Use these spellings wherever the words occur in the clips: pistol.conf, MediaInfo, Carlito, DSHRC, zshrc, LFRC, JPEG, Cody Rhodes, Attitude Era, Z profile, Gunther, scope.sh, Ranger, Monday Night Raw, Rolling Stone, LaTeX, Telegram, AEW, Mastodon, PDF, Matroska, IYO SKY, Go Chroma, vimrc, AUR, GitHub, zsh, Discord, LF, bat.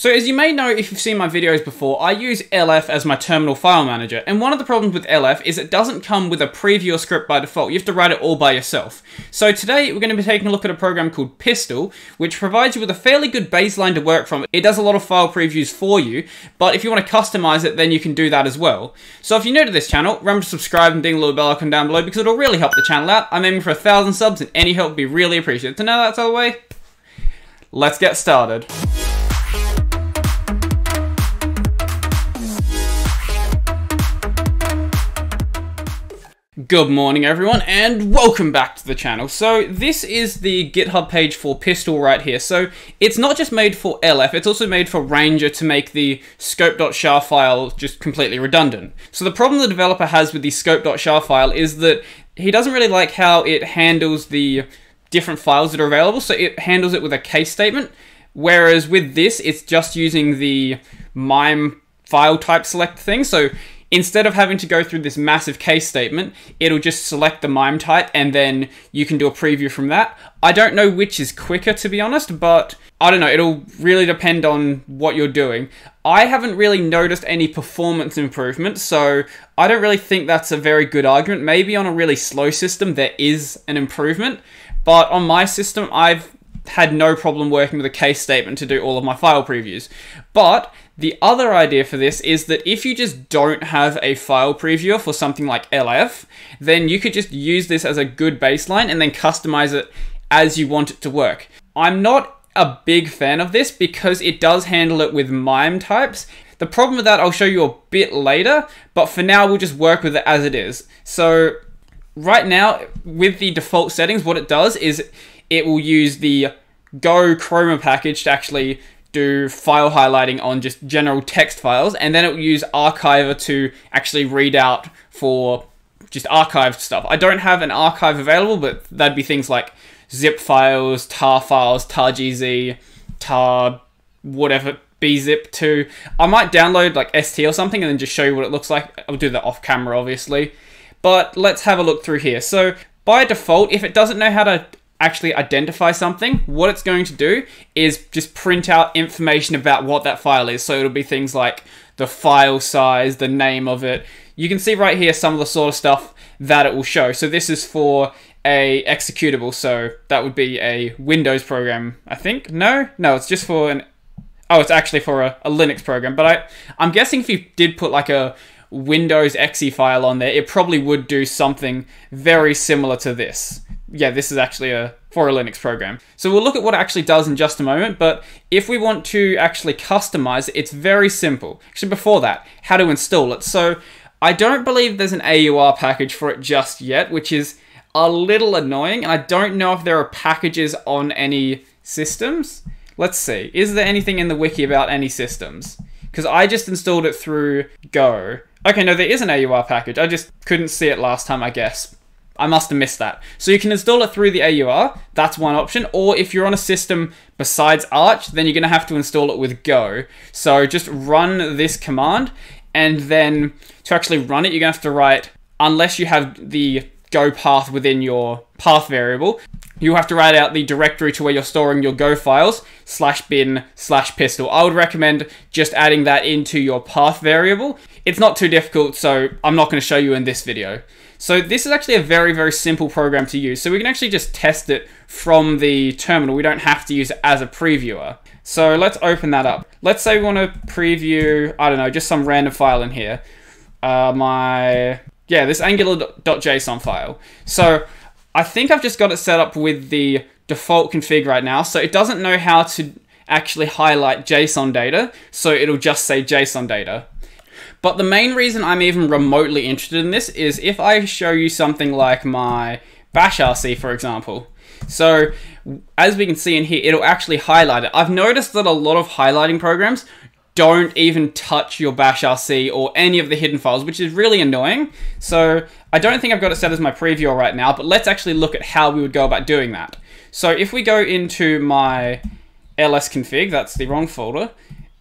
So as you may know if you've seen my videos before, I use LF as my terminal file manager, and one of the problems with LF is it doesn't come with a preview script by default. You have to write it all by yourself. So today we're going to be taking a look at a program called Pistol, which provides you with a fairly good baseline to work from. It does a lot of file previews for you, but if you want to customize it, then you can do that as well. So if you're new to this channel, remember to subscribe and ding the little bell icon down below, because it'll really help the channel out. I'm aiming for 1,000 subs, and any help would be really appreciated. So now that's out of the way, let's get started. Good morning everyone, and welcome back to the channel. So this is the GitHub page for Pistol right here. So it's not just made for LF, it's also made for Ranger to make the scope.sh file just completely redundant. So the problem the developer has with the scope.sh file is that he doesn't really like how it handles the different files that are available. So it handles it with a case statement, whereas with this, it's just using the MIME file type select thing. So instead of having to go through this massive case statement, it'll just select the mime type and then you can do a preview from that. I don't know which is quicker, to be honest, but I don't know, it'll really depend on what you're doing. I haven't really noticed any performance improvements, so I don't really think that's a very good argument. Maybe on a really slow system there is an improvement, but on my system I've had no problem working with a case statement to do all of my file previews. But the other idea for this is that if you just don't have a file previewer for something like LF, then you could just use this as a good baseline and then customize it as you want it to work. I'm not a big fan of this because it does handle it with MIME types. The problem with that I'll show you a bit later, but for now we'll just work with it as it is. So right now with the default settings, what it does is it will use the Go Chroma package to actually do file highlighting on just general text files, and then it will use Archiver to actually read out for just archived stuff. I don't have an archive available, but that'd be things like zip files, tar.gz, tar whatever, bzip2. I might download like ST or something and then just show you what it looks like. I'll do that off camera obviously, but let's have a look through here. So by default, if it doesn't know how to actually identify something, what it's going to do is just print out information about what that file is. So it'll be things like the file size, the name of it. You can see right here some of the sort of stuff that it will show. So this is for a executable, so that would be a Windows program, I think. No, it's just for an, oh, it's actually for a Linux program, but I'm guessing if you did put like a Windows exe file on there, it probably would do something very similar to this. Yeah, this is actually for a Linux program. So we'll look at what it actually does in just a moment, but if we want to actually customize it, it's very simple. Actually, before that, how to install it. So I don't believe there's an AUR package for it just yet, which is a little annoying, and I don't know if there are packages on any systems. Let's see, is there anything in the wiki about any systems? Because I just installed it through Go. Okay, no, there is an AUR package. I just couldn't see it last time, I guess. I must have missed that. So you can install it through the AUR, that's one option, or if you're on a system besides Arch, then you're gonna have to install it with Go. So just run this command, and then to actually run it, you're gonna have to write, unless you have the Go path within your path variable, you have to write out the directory to where you're storing your Go files, /bin/pistol. I would recommend just adding that into your path variable. It's not too difficult, so I'm not gonna show you in this video. So this is actually a very, very simple program to use. So we can actually just test it from the terminal. We don't have to use it as a previewer. So let's open that up. Let's say we want to preview, I don't know, just some random file in here. This angular.json file. So I think I've just got it set up with the default config right now. So it doesn't know how to actually highlight JSON data. So it'll just say JSON data. But the main reason I'm even remotely interested in this is if I show you something like my bashrc, for example. So as we can see in here, it'll actually highlight it. I've noticed that a lot of highlighting programs don't even touch your bashrc or any of the hidden files, which is really annoying. So I don't think I've got it set as my preview right now, but let's actually look at how we would go about doing that. So if we go into my ls config, that's the wrong folder,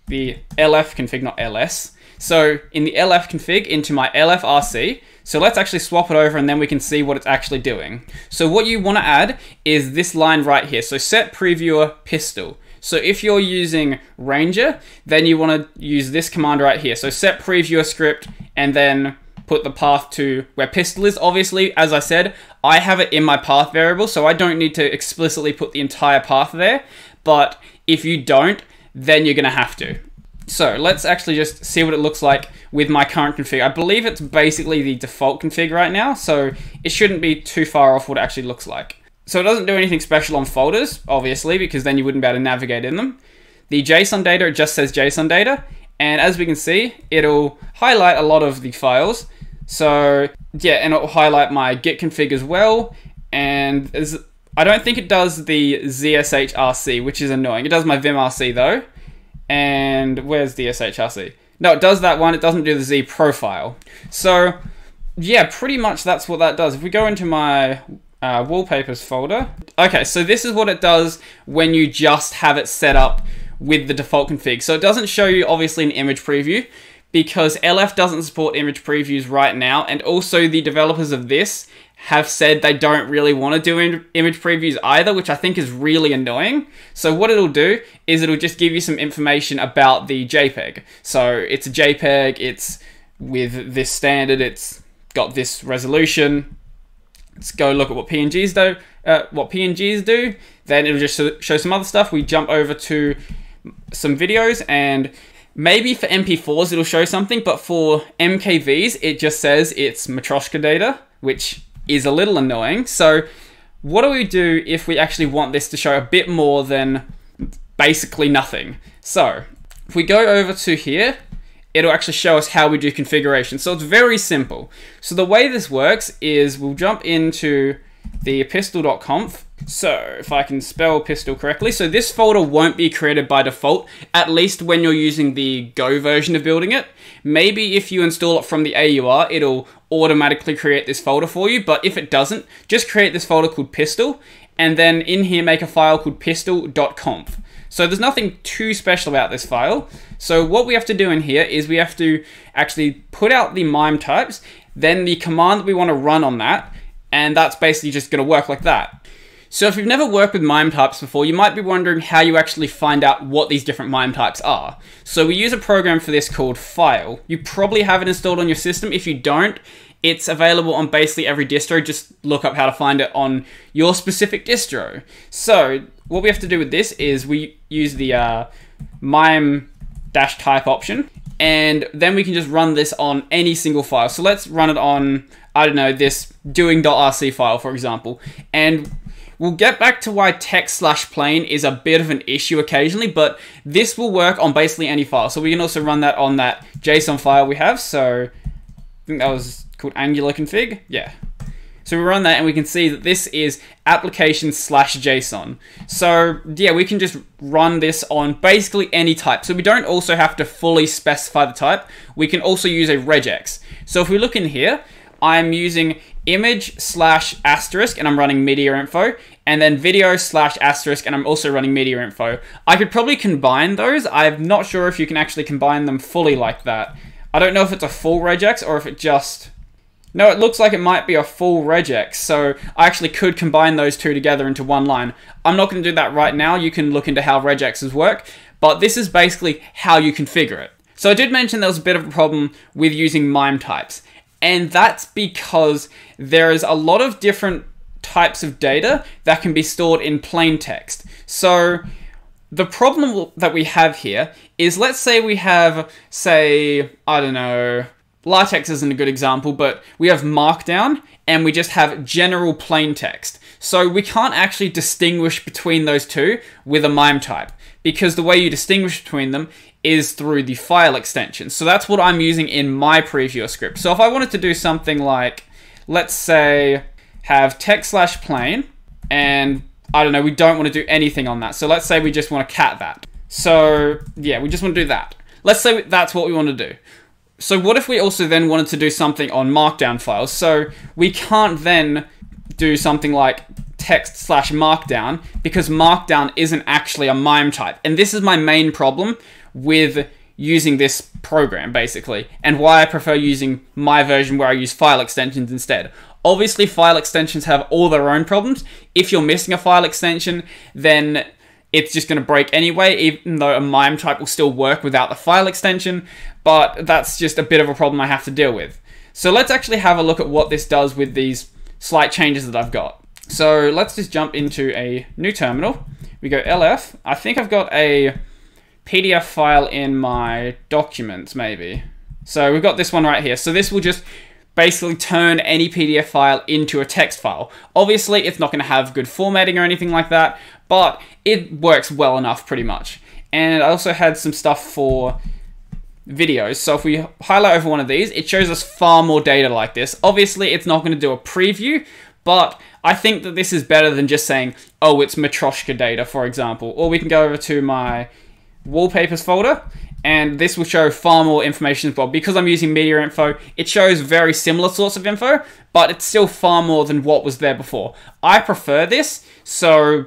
the lf config, not ls. So in the LF config, into my LFRC. So let's actually swap it over and then we can see what it's actually doing. So what you want to add is this line right here. So set previewer pistol. So if you're using Ranger, then you want to use this command right here. So set previewer script and then put the path to where Pistol is. Obviously, as I said, I have it in my path variable, so I don't need to explicitly put the entire path there. But if you don't, then you're going to have to. So let's actually just see what it looks like with my current config. I believe it's basically the default config right now, so it shouldn't be too far off what it actually looks like. So it doesn't do anything special on folders, obviously, because then you wouldn't be able to navigate in them. The JSON data, it just says JSON data. And as we can see, it'll highlight a lot of the files. So yeah, and it'll highlight my git config as well. And I don't think it does the zshrc, which is annoying. It does my vimrc though. And where's the DSHRC? No, it does that one. It doesn't do the Z profile. So yeah, pretty much that's what that does. If we go into my wallpapers folder. Okay, so this is what it does when you just have it set up with the default config. So it doesn't show you obviously an image preview because LF doesn't support image previews right now. And also the developers of this have said they don't really want to do image previews either, which I think is really annoying. So what it'll do is it'll just give you some information about the JPEG. So it's a JPEG, it's with this standard, it's got this resolution. Let's go look at what PNGs do. Then it'll just show some other stuff. We jump over to some videos, and maybe for MP4s it'll show something, but for MKVs it just says it's Matroska data, which is a little annoying. So what do we do if we actually want this to show a bit more than basically nothing? So if we go over to here, it'll actually show us how we do configuration. So it's very simple. So the way this works is we'll jump into the pistol.conf. So if I can spell pistol correctly, so this folder won't be created by default, at least when you're using the Go version of building it. Maybe if you install it from the AUR, it'll automatically create this folder for you, but if it doesn't, just create this folder called Pistol, and then in here make a file called pistol.conf. So there's nothing too special about this file. So what we have to do in here is we have to actually put out the mime types, then the command that we want to run on that, and that's basically just going to work like that. So if you've never worked with mime types before, you might be wondering how you actually find out what these different mime types are. So we use a program for this called File. You probably have it installed on your system. If you don't, it's available on basically every distro. Just look up how to find it on your specific distro. So what we have to do with this is we use the mime-type option, and then we can just run this on any single file. So let's run it on, I don't know, this doing.rc file, for example. And we'll get back to why text/plain is a bit of an issue occasionally, but this will work on basically any file. So we can also run that on that JSON file we have. So I think that was called angular config. Yeah. So we run that and we can see that this is application/JSON. So yeah, we can just run this on basically any type. So we don't also have to fully specify the type. We can also use a regex. So if we look in here, I'm using image/*, and I'm running media info, and then video/*, and I'm also running media info. I could probably combine those. I'm not sure if you can actually combine them fully like that. I don't know if it's a full regex or if it just... No, it looks like it might be a full regex, so I actually could combine those two together into one line. I'm not going to do that right now. You can look into how regexes work, but this is basically how you configure it. So I did mention there was a bit of a problem with using mime types. And that's because there is a lot of different types of data that can be stored in plain text. So the problem that we have here is, let's say we have, say, I don't know, LaTeX isn't a good example, but we have Markdown and we just have general plain text. So we can't actually distinguish between those two with a mime type, because the way you distinguish between them is through the file extension. So that's what I'm using in my previewer script. So if I wanted to do something like, let's say, have text/plain, and I don't know, we don't want to do anything on that. So let's say we just want to cat that. So yeah, we just want to do that. Let's say that's what we want to do. So what if we also then wanted to do something on Markdown files? So we can't then do something like text/markdown, because Markdown isn't actually a mime type. And this is my main problem with using this program, basically, and why I prefer using my version where I use file extensions instead. Obviously, file extensions have all their own problems. If you're missing a file extension, then it's just going to break anyway, even though a MIME type will still work without the file extension, but that's just a bit of a problem I have to deal with. So let's actually have a look at what this does with these slight changes that I've got. So let's just jump into a new terminal. We go LF. I think I've got a PDF file in my documents, maybe. So we've got this one right here. So this will just basically turn any PDF file into a text file. Obviously, it's not going to have good formatting or anything like that, but it works well enough pretty much. And I also had some stuff for videos. So if we highlight over one of these, it shows us far more data like this. Obviously, it's not going to do a preview, but I think that this is better than just saying, oh, it's Matroska data, for example. Or we can go over to my wallpapers folder, and this will show far more information as well. Because I'm using media info, it shows very similar sorts of info, but it's still far more than what was there before. I prefer this, so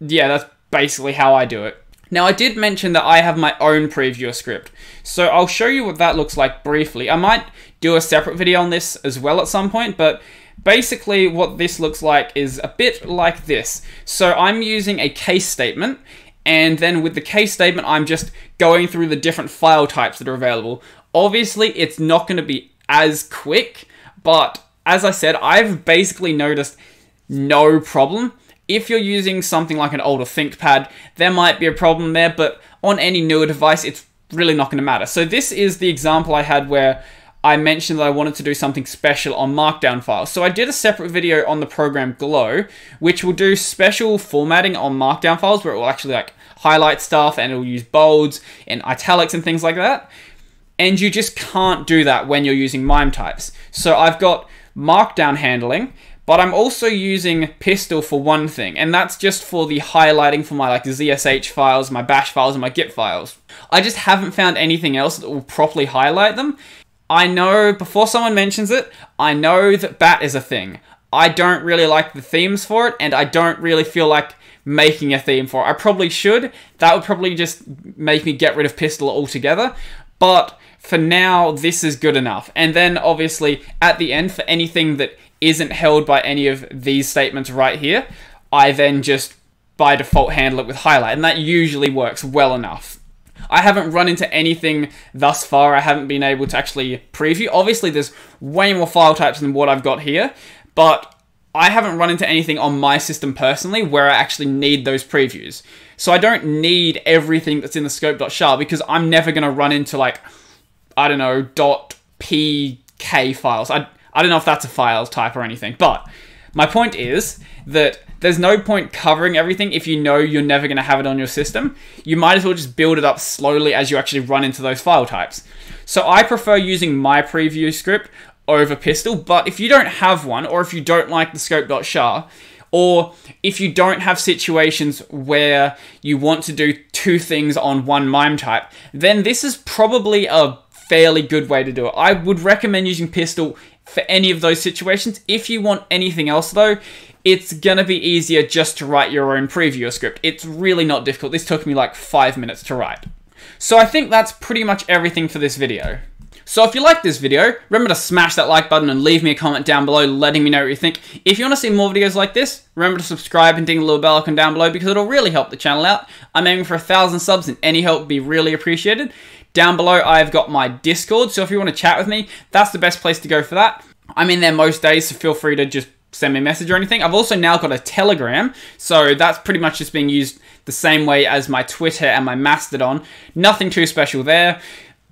yeah, that's basically how I do it. Now, I did mention that I have my own previewer script, so I'll show you what that looks like briefly. I might do a separate video on this as well at some point, but basically what this looks like is a bit like this. So I'm using a case statement, and then with the case statement, I'm just going through the different file types that are available. Obviously, it's not going to be as quick, but as I said, I've basically noticed no problem. If you're using something like an older ThinkPad, there might be a problem there, but on any newer device, it's really not going to matter. So this is the example I had where I mentioned that I wanted to do something special on Markdown files. So I did a separate video on the program Glow, which will do special formatting on Markdown files where it will actually like highlight stuff and it will use bolds and italics and things like that. And you just can't do that when you're using MIME types. So I've got Markdown handling, but I'm also using Pistol for one thing, and that's just for the highlighting for my like zsh files, my bash files, and my git files. I just haven't found anything else that will properly highlight them. I know, before someone mentions it, I know that bat is a thing. I don't really like the themes for it, and I don't really feel like making a theme for it. I probably should. That would probably just make me get rid of Pistol altogether, but for now, this is good enough. And then obviously at the end, for anything that isn't held by any of these statements right here, I then just by default handle it with highlight, and that usually works well enough. I haven't run into anything thus far. I haven't been able to actually preview. Obviously, there's way more file types than what I've got here, but I haven't run into anything on my system personally where I actually need those previews. So I don't need everything that's in the scope.sh because I'm never going to run into like, I don't know, .pk files. I don't know if that's a file type or anything, but my point is that there's no point covering everything if you know you're never going to have it on your system. You might as well just build it up slowly as you actually run into those file types. So I prefer using my preview script over Pistol, but if you don't have one, or if you don't like the scope.sh, or if you don't have situations where you want to do two things on one MIME type, then this is probably a fairly good way to do it. I would recommend using Pistol for any of those situations. If you want anything else though, it's gonna be easier just to write your own previewer script. It's really not difficult. This took me like 5 minutes to write. So I think that's pretty much everything for this video. So if you like this video, remember to smash that like button and leave me a comment down below letting me know what you think. If you want to see more videos like this, remember to subscribe and ding the little bell icon down below because it'll really help the channel out. I'm aiming for 1,000 subs and any help would be really appreciated. Down below, I've got my Discord, so if you want to chat with me, that's the best place to go for that. I'm in there most days, so feel free to just send me a message or anything. I've also now got a Telegram, so that's pretty much just being used the same way as my Twitter and my Mastodon. Nothing too special there.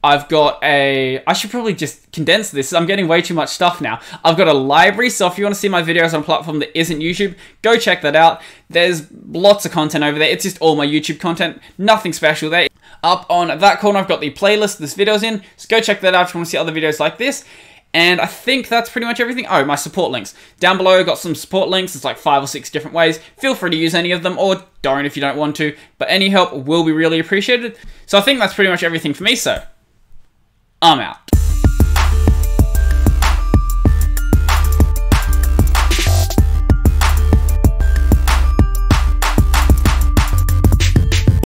I've got a... I should probably just condense this. I'm getting way too much stuff now. I've got a library, so if you want to see my videos on a platform that isn't YouTube, go check that out. There's lots of content over there. It's just all my YouTube content. Nothing special there. Up on that corner, I've got the playlist this video's in. So go check that out if you want to see other videos like this. And I think that's pretty much everything. Oh, my support links. Down below, I've got some support links. It's like 5 or 6 different ways. Feel free to use any of them, or don't if you don't want to. But any help will be really appreciated. So I think that's pretty much everything for me, so I'm out.